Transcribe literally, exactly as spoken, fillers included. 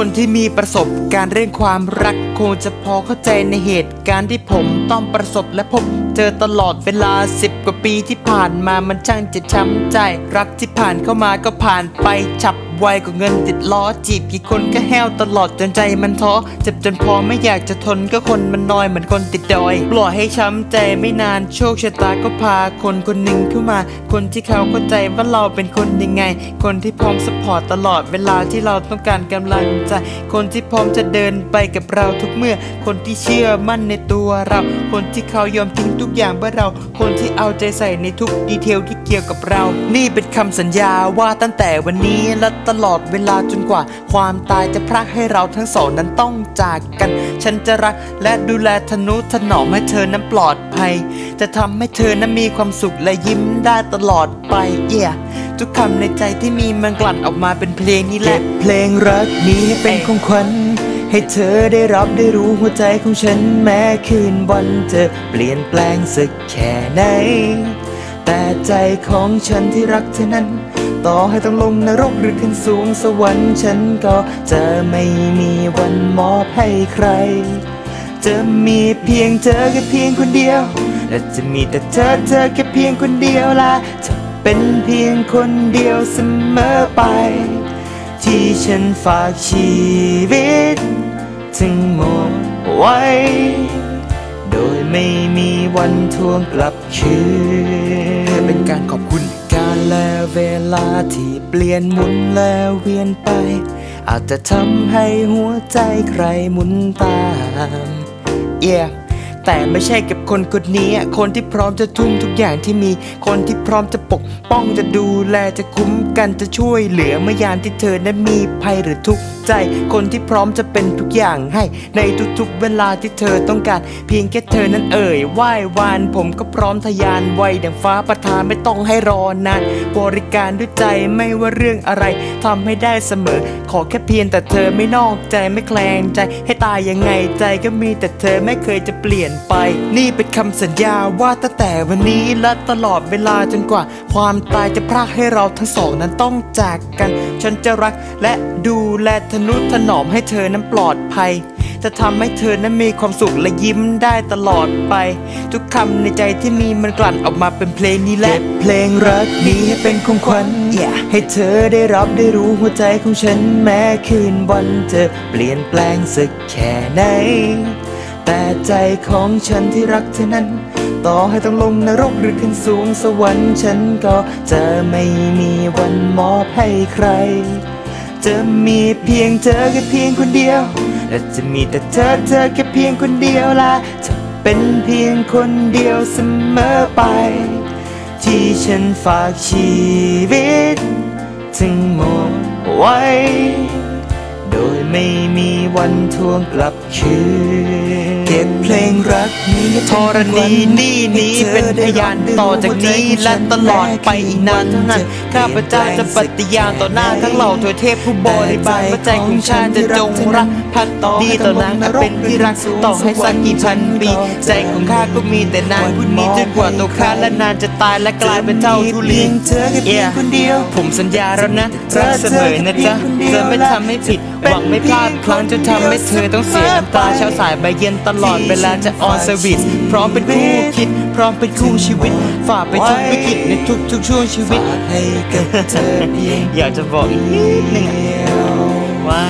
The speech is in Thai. คนที่มีประสบการณ์เรื่องความรักคงจะพอเข้าใจในเหตุการณ์ที่ผมต้องประสบและพบเจอตลอดเวลาสิบกว่าปีที่ผ่านมามันช่างจะช้ำใจรักที่ผ่านเข้ามาก็ผ่านไปฉับไวกว่าเงินติดล้อจีบกี่คนก็แห้วตลอดจนใจมันท้อเจ็บจนพอไม่อยากจะทนก็คนมันนอยเหมือนคนติดดอยปล่อยให้ช้ำใจไม่นานโชคชะตาก็พาคนคนหนึ่งเข้ามาคนที่เขาเข้าใจว่าเราเป็นคนยังไงคนที่พร้อมซัพพอร์ตตลอดเวลาที่เราต้องการกำลังใจคนที่พร้อมจะเดินไปกับเราทุกเมื่อคนที่เชื่อมั่นในตัวเราคนที่เขายอมทิ้งทุกอย่างเพื่อเราคนที่เอาใจใส่ในทุกดีเทลที่เกี่ยวกับเรานี่เป็นคำสัญญาว่าตั้งแต่วันนี้และตลอดเวลาจนกว่าความตายจะพรากให้เราทั้งสองนั้นต้องจากกันฉันจะรักและดูแลทนุถนอมให้เธอนั้นปลอดภัยจะทำให้เธอนั้นมีความสุขและยิ้มได้ตลอดไปเย่ yeah. ทุกคำในใจที่มีมันกลั่นออกมาเป็นเพลงนี้แหละเพลงรักนี้เป็นของขวัญให้เธอได้รับได้รู้หัวใจของฉันแม้คืนวันเธอเปลี่ยนแปลงสักแค่ไหนแต่ใจของฉันที่รักเธอนั้นต่อให้ต้องลงนรกหรือขึ้นสูงสวรรค์ฉันก็จะไม่มีวันมอบให้ใครจะมีเพียงเธอแค่เพียงคนเดียวและจะมีแต่เธอเธอแค่เพียงคนเดียวล่ะจะเป็นเพียงคนเดียวเสมอไปที่ฉันฝากชีวิตทั้งหมดไว้โดยไม่มีวันทวงกลับคืนเป็นการขอบคุณการและเวลาที่เปลี่ยนหมุนและเวียนไปอาจจะทำให้หัวใจใครหมุนตามเย่ yeah.แต่ไม่ใช่กับคนคนนี้คนที่พร้อมจะทุ่มทุกอย่างที่มีคนที่พร้อมจะปกป้องจะดูแลจะคุ้มกันจะช่วยเหลือเมื่อยามที่เธอนั้นมีภัยหรือทุกข์ใจคนที่พร้อมจะเป็นทุกอย่างให้ในทุกๆเวลาที่เธอต้องการเพียงแค่เธอนั้นเอ่ยไหว้วานผมก็พร้อมทะยานไวดังฟ้าประทานไม่ต้องให้รอนานบริการด้วยใจไม่ว่าเรื่องอะไรทำให้ได้เสมอขอแค่เพียงแต่เธอไม่นอกใจไม่แคลงใจให้ตายยังไงใจก็มีแต่เธอไม่เคยจะเปลี่ยนไปนี่เป็นคำสัญญาว่าตั้งแต่วันนี้และตลอดเวลาจนกว่าความตายจะพรากให้เราทั้งสองนั้นต้องจากกันฉันจะรักและดูแลทนุถนอมให้เธอนั้นปลอดภัยจะทำให้เธอนั้นมีความสุขและยิ้มได้ตลอดไปทุกคำในใจที่มีมันกลั่นออกมาเป็นเพลงนี้แหละเพลงรักนี้ให้เป็นของขวัญ yeah. ให้เธอได้รับได้รู้หัวใจของฉันแม้คืนวันเธอเปลี่ยนแปลงสักแค่ไหนแต่ใจของฉันที่รักเธอนั้นต่อให้ต้องลงนรกหรือขึ้นสูงสวรรค์ฉันก็จะไม่มีวันมอบให้ใครจะมีเพียงเธอแค่เพียงคนเดียวและจะมีแต่เธอเธอแค่เพียงคนเดียวล่ะจะเป็นเพียงคนเดียวเสมอไปที่ฉันฝากชีวิตทั้งหมดไว้โดยไม่มีวันทวงกลับคืนเก็บเพลงรักนี้ธรณีนี้นี้เป็นพยานต่อจากนี้และตลอดไปอีกนานนั้นข้าพเจ้าจะปฏิญาณต่อหน้าทั้งเหล่าทวยเทพผู้บริบูรณ์ว่าใจของฉันจะจงรักพักดีต่อนางเป็นที่รักต่อให้สักกี่พันปีใจของข้าก็มีแต่นางผู้นี้จนกว่าตัวข้าและนานจะตายและกลายเป็นเจ้าทุลีเอ๋ผมสัญญาแล้วนะรักเสมอนะจ๊ะจะไม่ทำให้ผิดหวังไม่พลาดครั้งจะทำให้เธอต้องเสียน้ำตาเช้าสายใบเย็นตลอดเวลาจะออนสวิตพร้อมเป็นคู่คิดพร้อมเป็นคู่ชีวิตฝ่าไปทุกวิกฤตในทุกทุกช่วงชีวิตให้กับเธออยากจะบอกอีกนิดนึงว่า